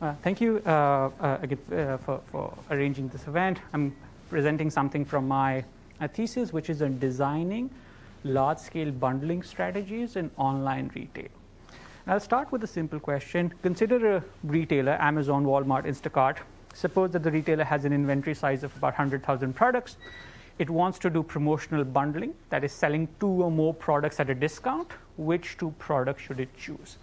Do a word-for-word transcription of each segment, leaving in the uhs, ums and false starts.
Uh, thank you uh, uh, again uh, for, for arranging this event. I'm presenting something from my uh, thesis, which is on designing large-scale bundling strategies in online retail. And I'll start with a simple question. Consider a retailer, Amazon, Walmart, Instacart. Suppose that the retailer has an inventory size of about one hundred thousand products. It wants to do promotional bundling, that is selling two or more products at a discount. Which two products should it choose?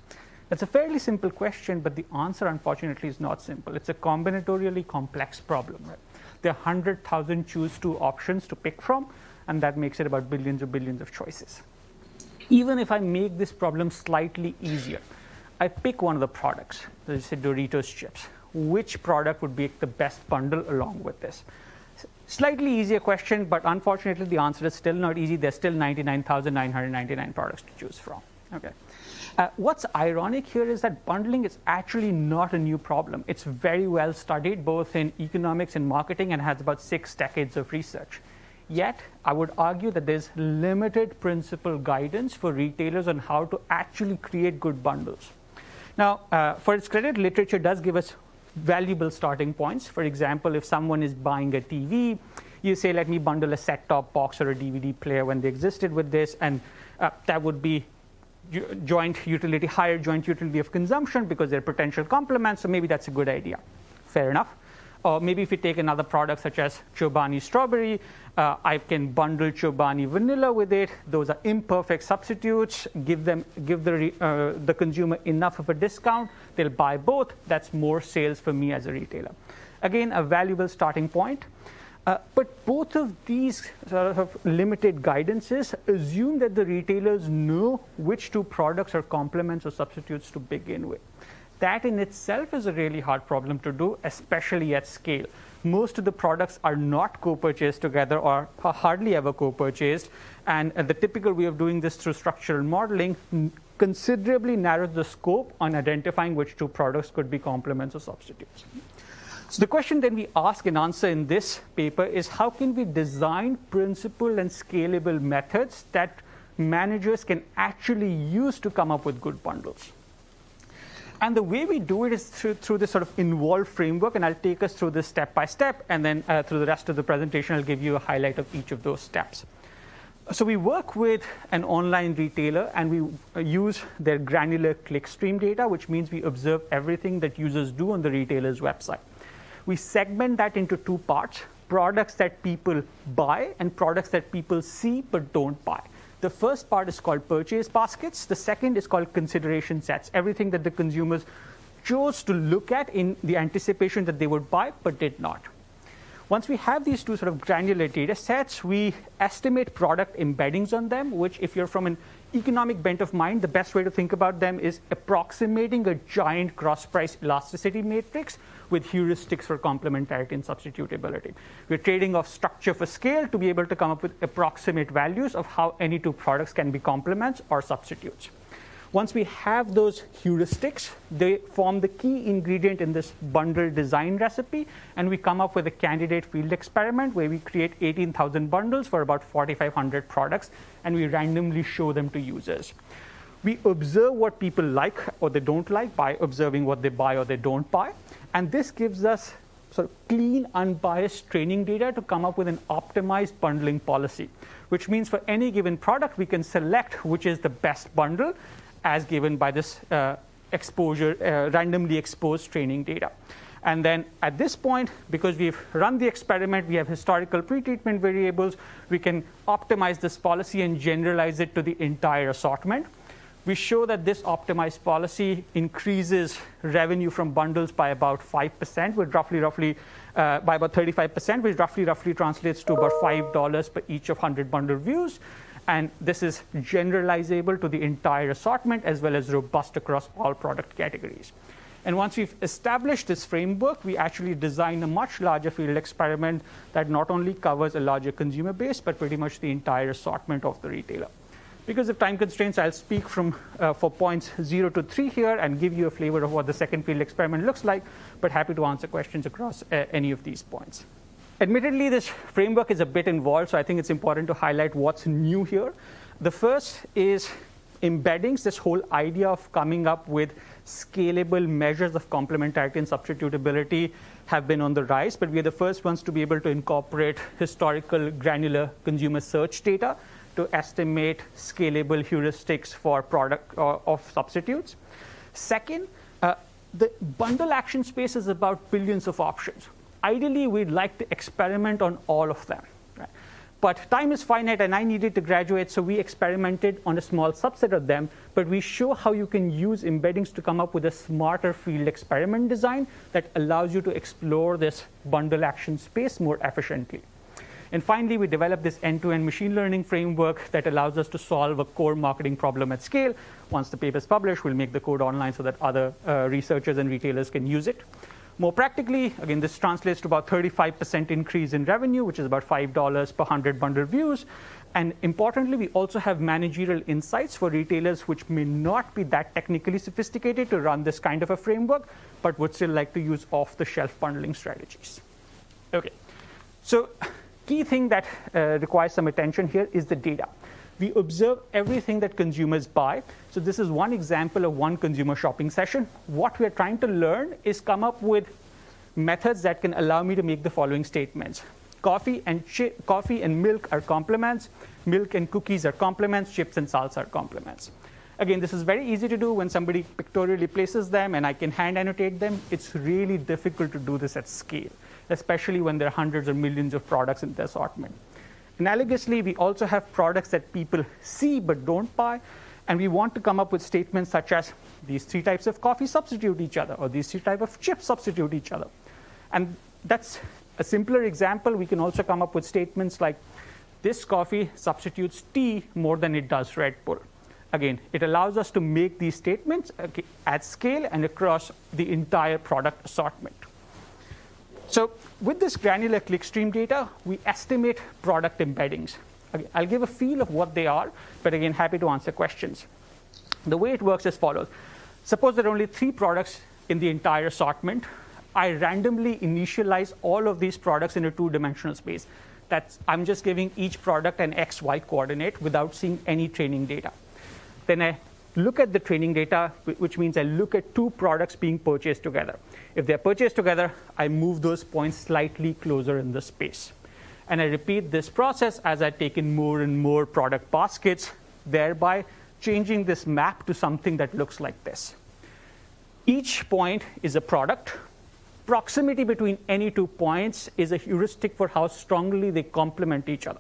That's a fairly simple question, but the answer, unfortunately, is not simple. It's a combinatorially complex problem. Right? There are one hundred thousand choose two options to pick from, and that makes it about billions or billions of choices. Even if I make this problem slightly easier, I pick one of the products, let's say Doritos chips. Which product would be the best bundle along with this? Slightly easier question, but unfortunately, the answer is still not easy. There's still ninety-nine thousand nine hundred ninety-nine products to choose from. Okay. Uh, what's ironic here is that bundling is actually not a new problem. It's very well studied, both in economics and marketing, and has about six decades of research. Yet, I would argue that there's limited principal guidance for retailers on how to actually create good bundles. Now, uh, for its credit, literature does give us valuable starting points. For example, if someone is buying a T V, you say, let me bundle a set-top box or a D V D player when they existed with this, and uh, that would be joint utility, higher joint utility of consumption because they're potential complements, so maybe that's a good idea. Fair enough. Or maybe if you take another product such as Chobani strawberry, uh, I can bundle Chobani vanilla with it. Those are imperfect substitutes. Give them, give the, uh, the consumer enough of a discount. They'll buy both. That's more sales for me as a retailer. Again, a valuable starting point. Uh, but both of these sort of limited guidances assume that the retailers know which two products are complements or substitutes to begin with. That in itself is a really hard problem to do, especially at scale. Most of the products are not co-purchased together or are hardly ever co-purchased. And the typical way of doing this through structural modeling considerably narrows the scope on identifying which two products could be complements or substitutes. So the question then we ask and answer in this paper is, how can we design principled and scalable methods that managers can actually use to come up with good bundles? And the way we do it is through, through this sort of involved framework, and I'll take us through this step by step, and then uh, through the rest of the presentation, I'll give you a highlight of each of those steps. So we work with an online retailer, and we use their granular clickstream data, which means we observe everything that users do on the retailer's website. We segment that into two parts, products that people buy and products that people see but don't buy. The first part is called purchase baskets. The second is called consideration sets, everything that the consumers chose to look at in the anticipation that they would buy but did not. Once we have these two sort of granular data sets, we estimate product embeddings on them, which if you're from an economic bent of mind, the best way to think about them is approximating a giant cross-price elasticity matrix with heuristics for complementarity and substitutability. We're trading off structure for scale to be able to come up with approximate values of how any two products can be complements or substitutes. Once we have those heuristics, they form the key ingredient in this bundle design recipe, and we come up with a candidate field experiment where we create eighteen thousand bundles for about forty-five hundred products, and we randomly show them to users. We observe what people like or they don't like by observing what they buy or they don't buy, and this gives us sort of clean, unbiased training data to come up with an optimized bundling policy, which means for any given product, we can select which is the best bundle as given by this uh, exposure, uh, randomly exposed training data. And then at this point, because we've run the experiment, we have historical pretreatment variables, we can optimize this policy and generalize it to the entire assortment. We show that this optimized policy increases revenue from bundles by about five percent, which roughly, roughly, uh, by about thirty-five percent, which roughly, roughly translates to about five dollars per each of one hundred bundle views. And this is generalizable to the entire assortment as well as robust across all product categories. And once we've established this framework, we actually design a much larger field experiment that not only covers a larger consumer base, but pretty much the entire assortment of the retailer. Because of time constraints, I'll speak from, uh, for points zero to three here and give you a flavor of what the second field experiment looks like, but happy to answer questions across uh, any of these points. Admittedly, this framework is a bit involved, so I think it's important to highlight what's new here. The first is embeddings, this whole idea of coming up with scalable measures of complementarity and substitutability have been on the rise, but we are the first ones to be able to incorporate historical granular consumer search data to estimate scalable heuristics for product or of substitutes. Second, uh, the bundle action space is about billions of options. Ideally, we'd like to experiment on all of them. Right? But time is finite, and I needed to graduate, so we experimented on a small subset of them. But we show how you can use embeddings to come up with a smarter field experiment design that allows you to explore this bundle action space more efficiently. And finally, we developed this end-to-end machine learning framework that allows us to solve a core marketing problem at scale. Once the paper is published, we'll make the code online so that other uh, researchers and retailers can use it. More practically, again, this translates to about thirty-five percent increase in revenue, which is about five dollars per one hundred bundled views. And importantly, we also have managerial insights for retailers which may not be that technically sophisticated to run this kind of a framework, but would still like to use off-the-shelf bundling strategies. Okay, so key thing that uh, requires some attention here is the data. We observe everything that consumers buy. So this is one example of one consumer shopping session. What we're trying to learn is come up with methods that can allow me to make the following statements. Coffee and, chi- coffee and milk are complements. Milk and cookies are complements. Chips and salsa are complements. Again, this is very easy to do when somebody pictorially places them and I can hand annotate them. It's really difficult to do this at scale, especially when there are hundreds or millions of products in the assortment. Analogously, we also have products that people see but don't buy, and we want to come up with statements such as these three types of coffee substitute each other, or these three types of chips substitute each other. And that's a simpler example. We can also come up with statements like this coffee substitutes tea more than it does Red Bull. Again, it allows us to make these statements at scale and across the entire product assortment. So with this granular clickstream data, we estimate product embeddings. I'll give a feel of what they are, but again, happy to answer questions. The way it works is as follows. Suppose there are only three products in the entire assortment. I randomly initialize all of these products in a two-dimensional space. That's, I'm just giving each product an X Y coordinate without seeing any training data. Then I look at the training data, which means I look at two products being purchased together. If they're purchased together, I move those points slightly closer in the space. And I repeat this process as I take in more and more product baskets, thereby changing this map to something that looks like this. Each point is a product. Proximity between any two points is a heuristic for how strongly they complement each other.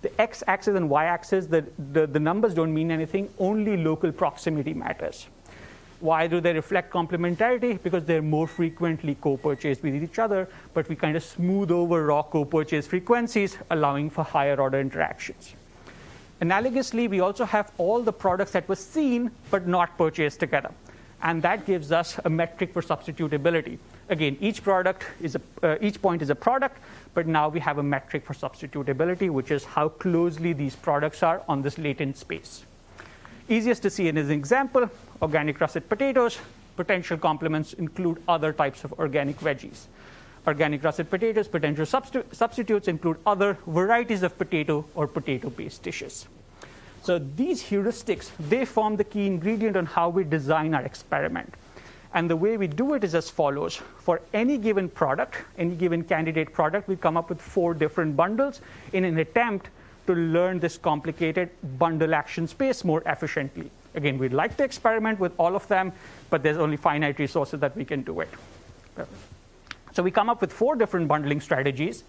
The x-axis and y-axis, the, the, the numbers don't mean anything. Only local proximity matters. Why do they reflect complementarity? Because they're more frequently co-purchased with each other, but we kind of smooth over raw co-purchase frequencies, allowing for higher order interactions. Analogously, we also have all the products that were seen but not purchased together. And that gives us a metric for substitutability. Again, each product is a, uh, each point is a product, but now we have a metric for substitutability, which is how closely these products are on this latent space. Easiest to see in an example, organic russet potatoes. Potential complements include other types of organic veggies. Organic russet potatoes, potential substitu- substitutes include other varieties of potato or potato-based dishes. So these heuristics, they form the key ingredient on how we design our experiment. And the way we do it is as follows. For any given product, any given candidate product, we come up with four different bundles in an attempt to learn this complicated bundle action space more efficiently. Again, we'd like to experiment with all of them, but there's only finite resources that we can do it. So we come up with four different bundling strategies.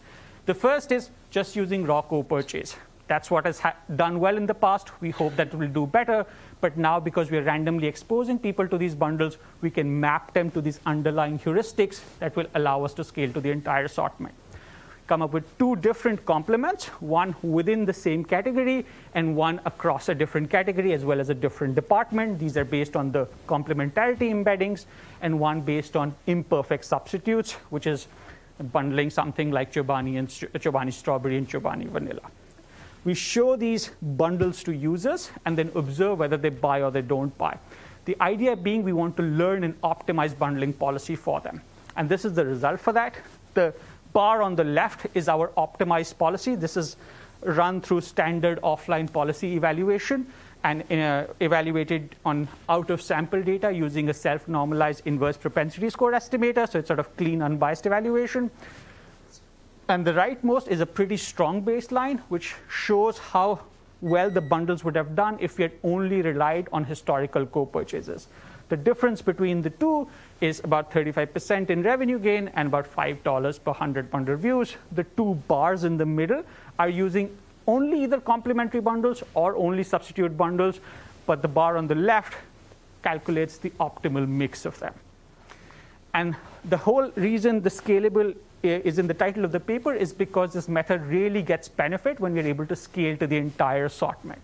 The first is just using raw co-purchase. That's what has ha- done well in the past. We hope that we'll do better. But now, because we're randomly exposing people to these bundles, we can map them to these underlying heuristics that will allow us to scale to the entire assortment. Come up with two different complements, one within the same category and one across a different category as well as a different department. These are based on the complementarity embeddings, and one based on imperfect substitutes, which is bundling something like Chobani, and, Chobani strawberry and Chobani vanilla. We show these bundles to users and then observe whether they buy or they don't buy. The idea being we want to learn an optimized bundling policy for them. And this is the result for that. The bar on the left is our optimized policy. This is run through standard offline policy evaluation. and uh, evaluated on out-of-sample data using a self-normalized inverse propensity score estimator, so it's sort of clean, unbiased evaluation. And the rightmost is a pretty strong baseline, which shows how well the bundles would have done if we had only relied on historical co-purchases. The difference between the two is about thirty-five percent in revenue gain and about five dollars per one hundred bundled reviews. The two bars in the middle are using only either complementary bundles or only substitute bundles, but the bar on the left calculates the optimal mix of them. And the whole reason the scalable is in the title of the paper is because this method really gets benefit when we're able to scale to the entire assortment.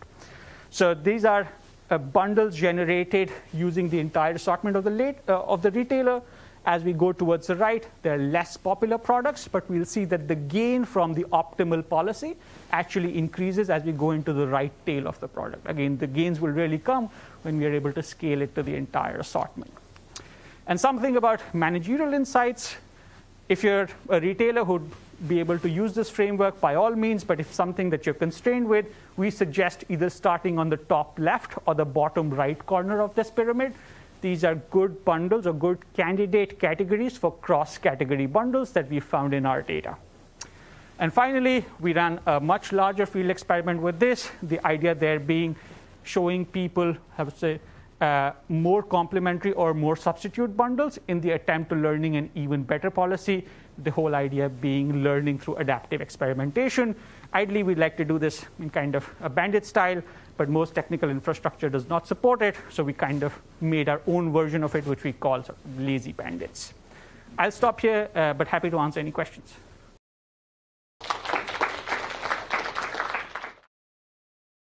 So these are Uh, bundles generated using the entire assortment of the, late, uh, of the retailer. As we go towards the right, there are less popular products, but we'll see that the gain from the optimal policy actually increases as we go into the right tail of the product. Again, the gains will really come when we are able to scale it to the entire assortment. And something about managerial insights, if you're a retailer who'd be able to use this framework, by all means, but if something that you're constrained with, we suggest either starting on the top left or the bottom right corner of this pyramid. These are good bundles or good candidate categories for cross-category bundles that we found in our data. And finally, we ran a much larger field experiment with this, the idea there being showing people, I would say, Uh, more complementary or more substitute bundles in the attempt to learning an even better policy, the whole idea being learning through adaptive experimentation. Ideally, we'd like to do this in kind of a bandit style, but most technical infrastructure does not support it, so we kind of made our own version of it, which we call sort of lazy bandits. I'll stop here, uh, but happy to answer any questions.